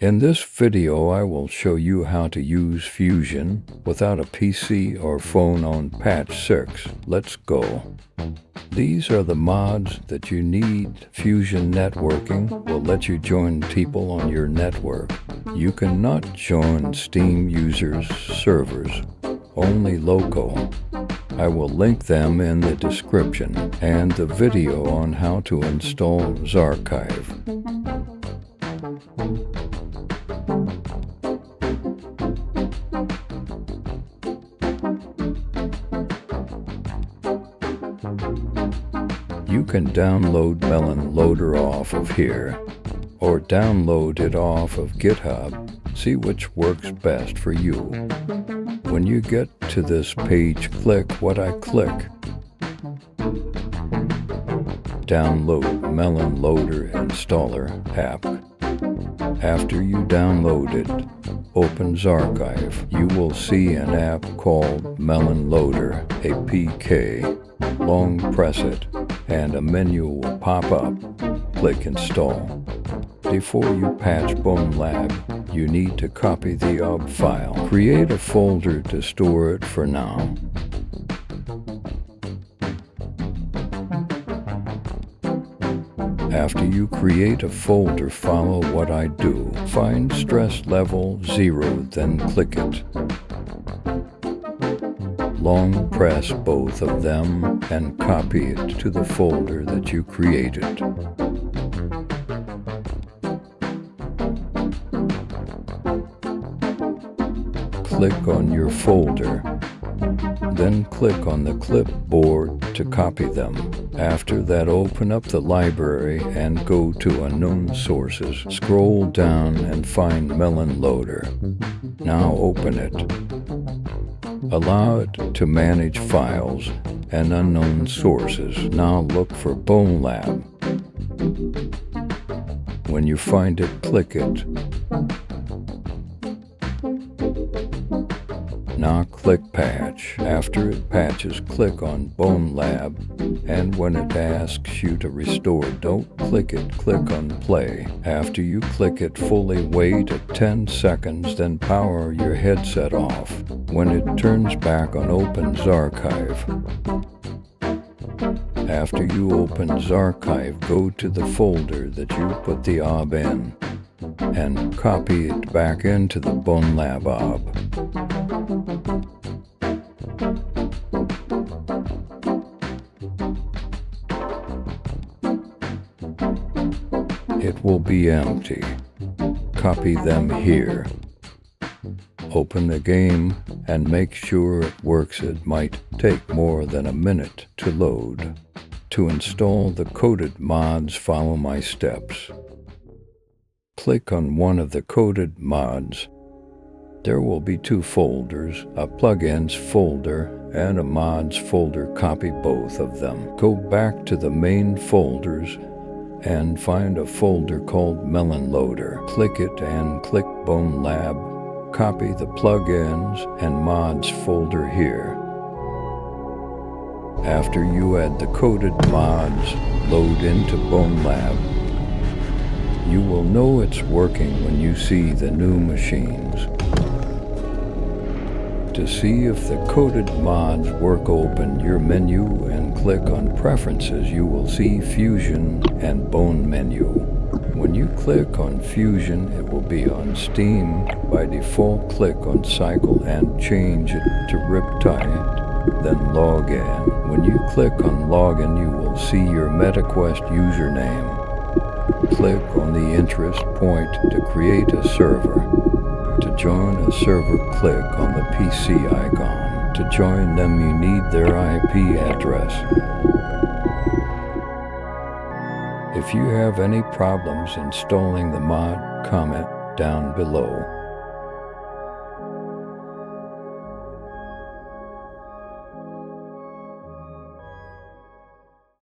In this video, I will show you how to use Fusion without a PC or phone on patch 6. Let's go. These are the mods that you need. Fusion networking will let you join people on your network. You cannot join Steam users' servers, only local. I will link them in the description and the video on how to install ZArchiver. You can download Melon Loader off of here, or download it off of GitHub. See which works best for you. When you get to this page, click what I click. Download Melon Loader Installer app. After you download it, open ZArchiver. You will see an app called Melon Loader APK. Long press it, and a menu will pop up. Click Install. Before you patch BONELAB, you need to copy the .ob file. Create a folder to store it for now. After you create a folder, follow what I do. Find stress level 0, then click it. Long press both of them and copy it to the folder that you created. Click on your folder, then click on the clipboard to copy them. After that, open up the library and go to Unknown Sources. Scroll down and find Melon Loader. Now open it. Allow it to manage files and unknown sources. Now look for BONELAB. When you find it, click it. Now click Patch. After it patches, click on BONELAB, and when it asks you to restore, don't click it, click on Play. After you click it, fully wait at 10 seconds, then power your headset off. When it turns back on, open ZArchiver. After you open ZArchiver, go to the folder that you put the .ob in and copy it back into the BONELAB .ob. It will be empty. Copy them here. Open the game and make sure it works. It might take more than a minute to load. To install the coded mods, follow my steps. Click on one of the coded mods. There will be two folders, a plugins folder and a mods folder. Copy both of them. Go back to the main folders and find a folder called Melon Loader. Click it and click BONELAB. Copy the plugins and mods folder here. After you add the coded mods, load into BONELAB. You will know it's working when you see the new machines. To see if the coded mods work, open your menu and click on Preferences. You will see Fusion and Bone menu. When you click on Fusion, it will be on Steam. By default, click on Cycle and change it to Riptide, then log in. When you click on Login, you will see your MetaQuest username. Click on the interest point to create a server. To join a server, click on the PC icon. To join them, you need their IP address. If you have any problems installing the mod, comment down below.